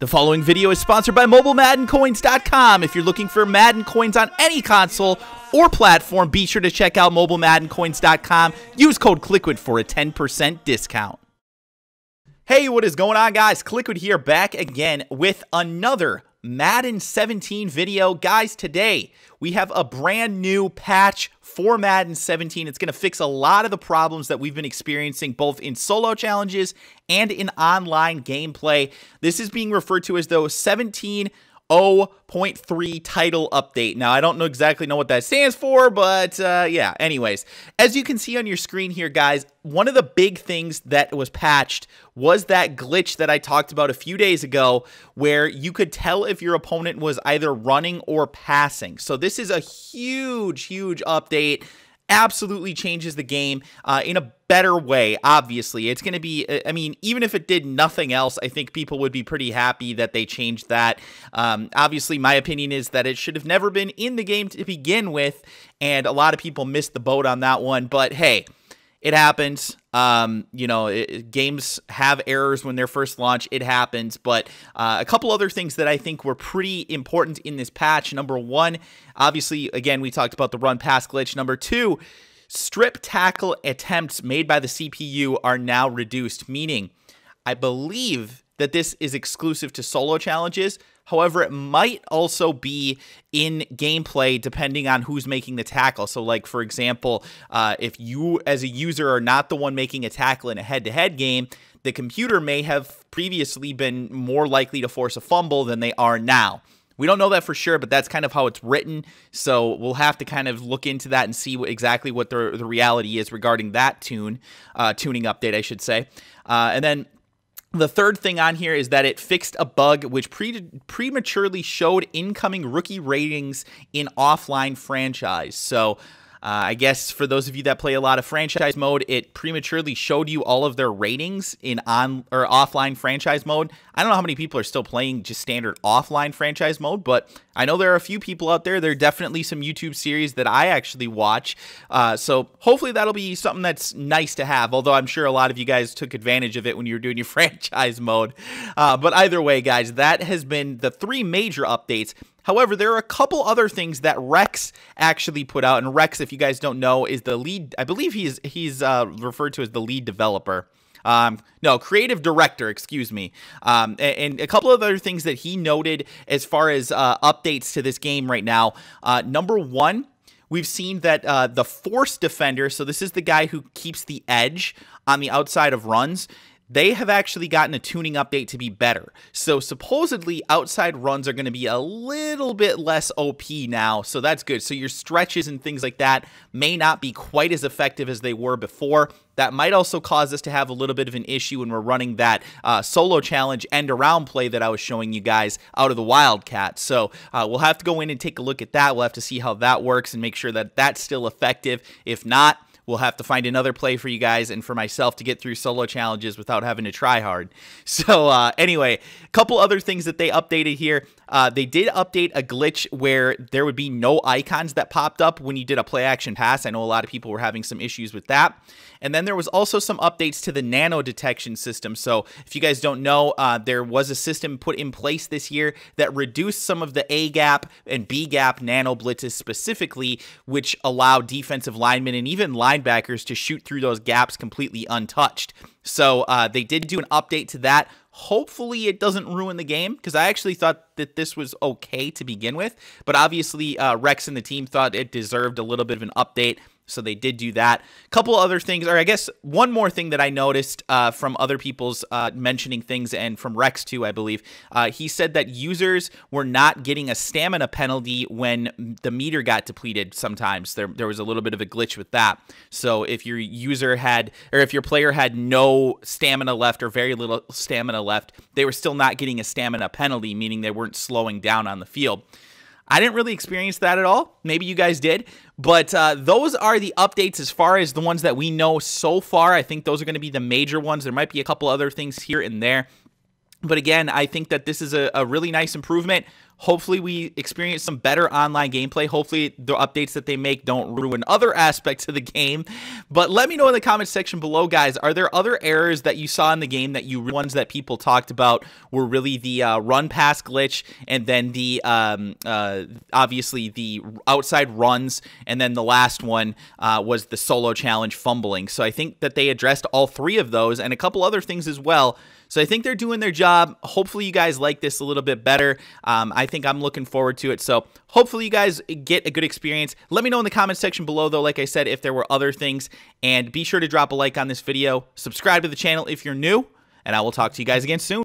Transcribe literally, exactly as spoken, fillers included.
The following video is sponsored by Mobile Madden Coins dot com. If you're looking for Madden coins on any console or platform, be sure to check out Mobile Madden Coins dot com. Use code Kliquid for a ten percent discount. Hey, what is going on, guys? Kliquid here, back again with another Madden seventeen video. Guys, today we have a brand new patch for Madden seventeen. It's going to fix a lot of the problems that we've been experiencing both in solo challenges and in online gameplay. This is being referred to as the seventeen oh point three title update. Now, I don't know exactly know what that stands for, but uh, yeah, anyways, as you can see on your screen here, guys, one of the big things that was patched was that glitch that I talked about a few days ago where you could tell if your opponent was either running or passing. So this is a huge, huge update. Absolutely changes the game uh, in a better way, obviously. It's going to be, I mean, even if it did nothing else, I think people would be pretty happy that they changed that. Um, obviously, my opinion is that it should have never been in the game to begin with, and a lot of people missed the boat on that one, but hey, it happens. Um, you know, it, games have errors when they're first launched. It happens. But uh, a couple other things that I think were pretty important in this patch. Number one, obviously, again, we talked about the run-pass glitch. Number two, strip tackle attempts made by the C P U are now reduced, meaning I believe that this is exclusive to solo challenges. However, it might also be in gameplay depending on who's making the tackle. So, like, for example, uh, if you as a user are not the one making a tackle in a head-to-head game, the computer may have previously been more likely to force a fumble than they are now. We don't know that for sure, but that's kind of how it's written. So we'll have to kind of look into that and see what, exactly what the, the reality is regarding that tune, uh, tuning update, I should say. Uh, and then the third thing on here is that it fixed a bug which pre prematurely showed incoming rookie ratings in offline franchise. So uh, I guess for those of you that play a lot of franchise mode, it prematurely showed you all of their ratings in on or offline franchise mode. I don't know how many people are still playing just standard offline franchise mode, but I know there are a few people out there. There are definitely some YouTube series that I actually watch. Uh, so hopefully that'll be something that's nice to have, although I'm sure a lot of you guys took advantage of it when you were doing your franchise mode. Uh, but either way, guys, that has been the three major updates. However, there are a couple other things that Rex actually put out. And Rex, if you guys don't know, is the lead. I believe he's, he's uh, referred to as the lead developer. Um, no, creative director, excuse me. Um, and, and a couple of other things that he noted as far as uh, updates to this game right now. Uh, number one, we've seen that uh, the force defender, so this is the guy who keeps the edge on the outside of runs, they have actually gotten a tuning update to be better. So supposedly outside runs are going to be a little bit less O P now, so that's good. So your stretches and things like that may not be quite as effective as they were before. That might also cause us to have a little bit of an issue when we're running that uh, solo challenge end around play that I was showing you guys out of the Wildcat. So uh, we'll have to go in and take a look at that. We'll have to see how that works and make sure that that's still effective. If not, we'll have to find another play for you guys and for myself to get through solo challenges without having to try hard. So uh, anyway, a couple other things that they updated here. Uh, they did update a glitch where there would be no icons that popped up when you did a play action pass. I know a lot of people were having some issues with that. And then there was also some updates to the nano detection system. So if you guys don't know, uh, there was a system put in place this year that reduced some of the A gap and B gap nano blitzes specifically, which allow defensive linemen and even linemen linebackers to shoot through those gaps completely untouched. So uh, they did do an update to that. Hopefully it doesn't ruin the game, because I actually thought that this was okay to begin with, but obviously uh, Rex and the team thought it deserved a little bit of an update, so they did do that. A couple other things, or I guess one more thing that I noticed uh, from other people's uh, mentioning things, and from Rex too, I believe. Uh, he said that users were not getting a stamina penalty when the meter got depleted sometimes. There, there was a little bit of a glitch with that. So if your user had, or if your player had no stamina left or very little stamina left, they were still not getting a stamina penalty, meaning they weren't slowing down on the field. I didn't really experience that at all. Maybe you guys did. But uh, those are the updates as far as the ones that we know so far. I think those are going to be the major ones. There might be a couple other things here and there. But again, I think that this is a, a really nice improvement. Hopefully we experience some better online gameplay. Hopefully the updates that they make don't ruin other aspects of the game. But let me know in the comment section below, guys, are there other errors that you saw in the game that you, ones that people talked about were really the uh, run pass glitch, and then the, um, uh, obviously the outside runs, and then the last one uh, was the solo challenge fumbling. So I think that they addressed all three of those and a couple other things as well. So I think they're doing their job. Hopefully you guys like this a little bit better. Um, I think I'm looking forward to it. So hopefully you guys get a good experience. Let me know in the comment section below, though, like I said, if there were other things. And be sure to drop a like on this video. Subscribe to the channel if you're new. And I will talk to you guys again soon.